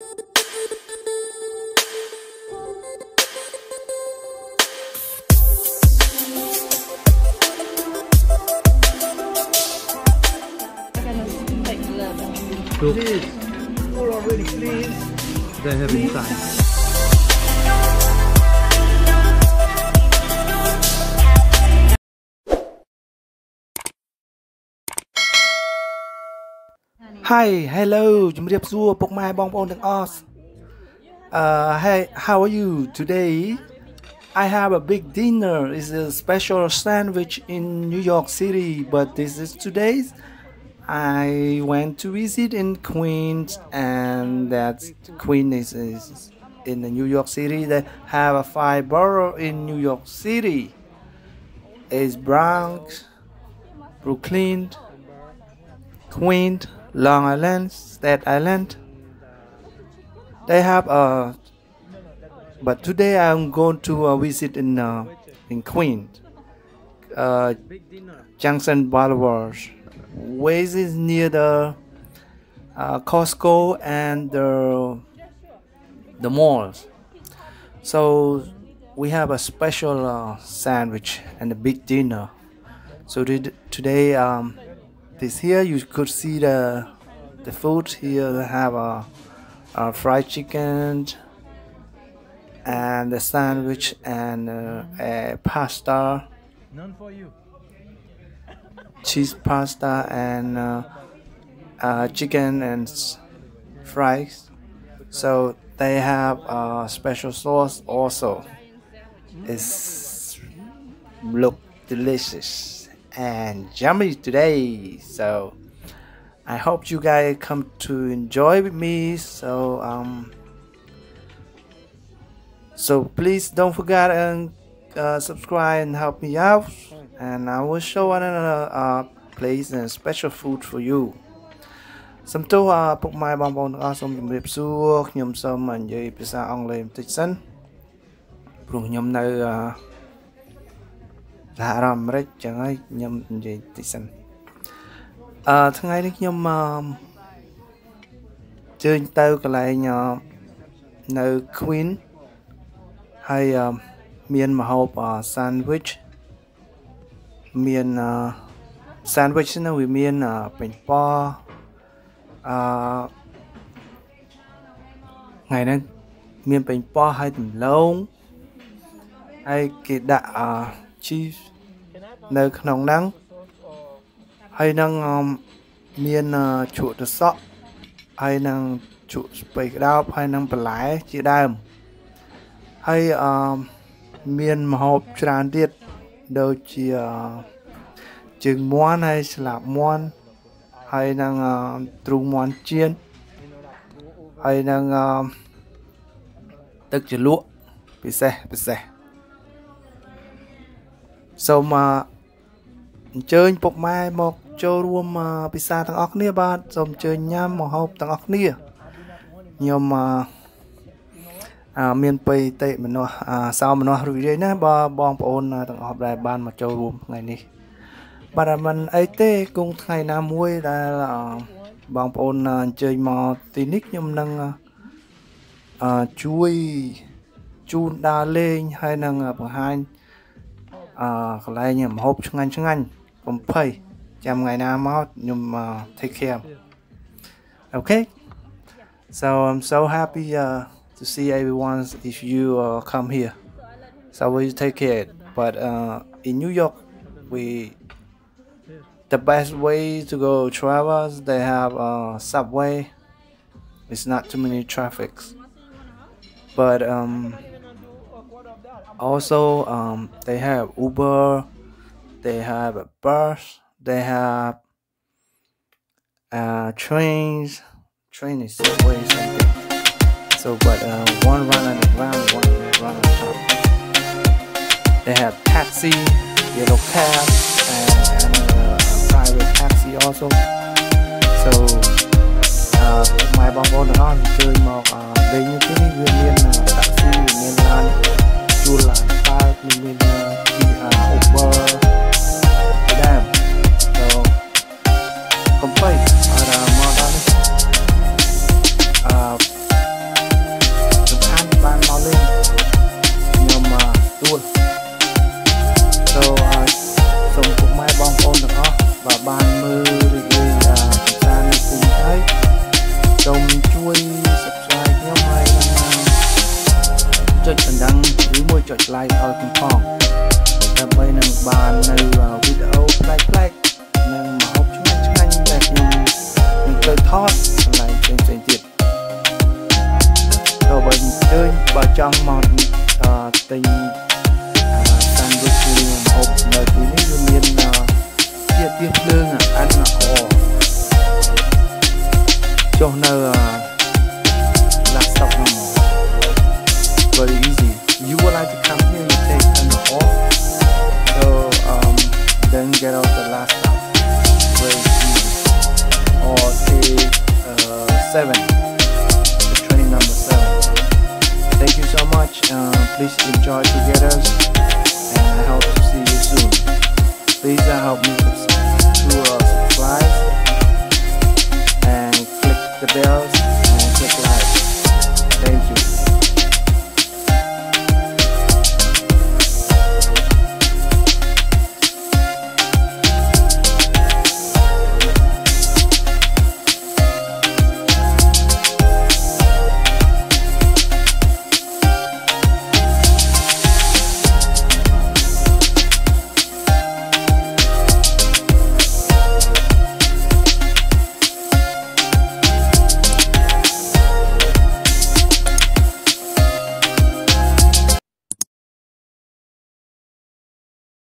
Look. Please, more already, please. They have inside. Hi, hello, hey, how are you today? I have a big dinner. It's a special sandwich in New York City, but this is today's. I went to visit in Queens, and that Queen is in the New York City. They have a 5 borough in New York City. It's Bronx, Brooklyn, Queen, Long Island, Staten Island. They have a. But today I'm going to visit in Queens, Junction Boulevard. Ways is near the Costco and the malls. So we have a special sandwich and a big dinner. So today this here you could see the food here. They have a fried chicken and a sandwich and a pasta. None for you. Cheese pasta and chicken and fries. So they have a special sauce also. It's look delicious and yummy today. So I hope you guys come to enjoy with me. So please don't forget and subscribe and help me out, and I will show another place and special food for you. Some to put my bonbon awesome rip sook, yum some and ye pizza on lame titan. Brung yum no haram red jangai yum jay titan. Tangai yum jay tau kalay no Queen. Hi, miền mà hộp sandwich miền sandwich nó với miền bánh bao ngày nay miền bánh bao hay tầm lông hay kẹt đạ cheese nơi nóng nắng hay năng miền chuột được sọ hay năng chuột bánh đao hay năng bánh lái chị đam hay miền hộp tràn tiệt đầu chỉ trứng muôn hay là muôn hay đang trùng muôn chiên hay đang tức chỉ lụa bị xe sau mà chơi bột mai một chơi luôn mà bị xa thằng óc nia bạn xong chơi nhám mà hộp thằng óc nia nhưng mà miền Tây tệ mình nói sao mình nói rồi đấy nè bà bong ôn tặng họp đại ban mà châu luôn ngày này bà là mình ấy tê cùng ngày nam muối là bong ôn chơi mò tinic nhưng đang chui chun đa lên hay đang ở hai lại nhầm hộp chung anh cũng phải chăm ngày nam mót nhưng mà take care. Okay, so I'm so happy to see everyone if you come here. So we take care. But in New York, the best way to go travel, they have subway. It's not too many traffics. But also they have Uber, they have a bus, they have trains. Train is subway something. So, but one run on the ground, one run on top. They have taxi, yellow cab, and private taxi also. So, my bong bóng nó chơi một bên như thế này, nguyên nhiên là taxi, nguyên nhiên là chua là car, nguyên nhiên là Uber. Damn. So, complain. More than like เอาไปพร้อมแต่บ่ very easy. You would like to come here, you take an off. So then get out the last stop, very easy. Or take 7, the train number 7. Thank you so much. Please enjoy together, and I hope to see you soon. Please help me to subscribe and click the bells.